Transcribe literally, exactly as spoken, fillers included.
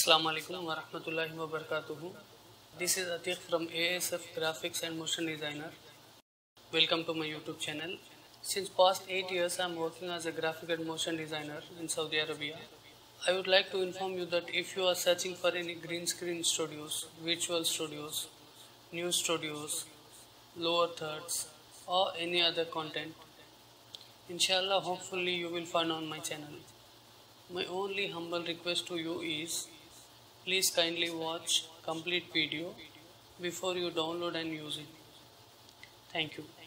Assalamu alaikum wa rahmatullahi wa barakatuhu. This is Atiq from A S F Graphics and Motion Designer. Welcome to my YouTube channel. Since past eight years I am working as a graphic and motion designer in Saudi Arabia. I would like to inform you that if you are searching for any green screen studios, virtual studios, new studios, lower thirds or any other content, inshallah hopefully you will find on my channel. My only humble request to you is, please kindly watch complete video before you download and use it. Thank you.